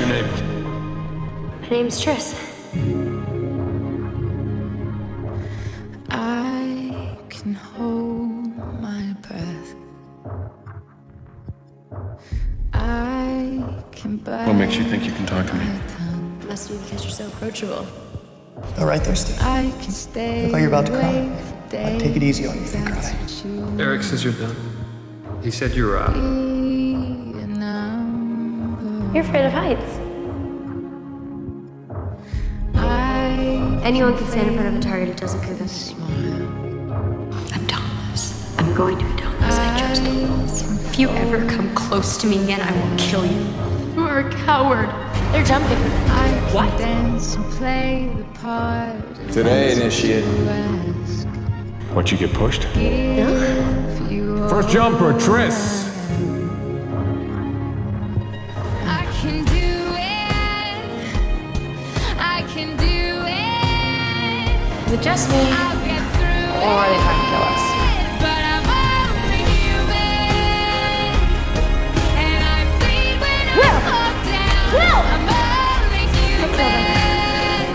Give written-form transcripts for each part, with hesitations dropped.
What's your name? My name's Tris. I can hold my breath. I can buy. What makes you think you can talk to me? It must be because you're so approachable. Oh, right there, Steve. I can stay. Look like you're about to cry. I'll take it easy on you if you cry. Eric says you're done. He said you were out. You're afraid of heights. Anyone can stand in front of a target. It doesn't prove anything. I'm Thomas. I'm going to be Thomas. I chose the rules. If you ever come close to me again, I will kill you. You are a coward. They're jumping. What? Today, initiate. What, you get pushed? Yeah. First jumper, Tris. I can do it. I can do it. Is it just me? Or are they trying to kill us? But I'm only human. And I bleed when I'm knocked down. Will! I'm only human.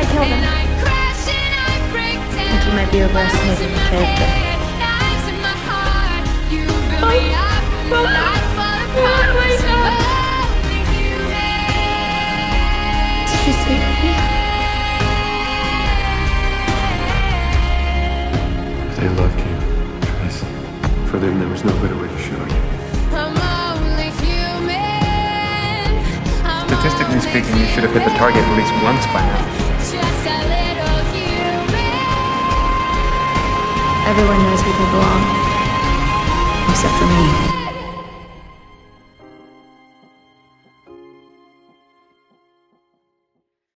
I killed him. You might be overestimating the character. Oh my God. Did she sleep with me? They loved you, Tris. For them, there was no better way to show you. I'm only human. Statistically speaking, you should have hit the target at least once by now. Everyone knows where they belong, except for me.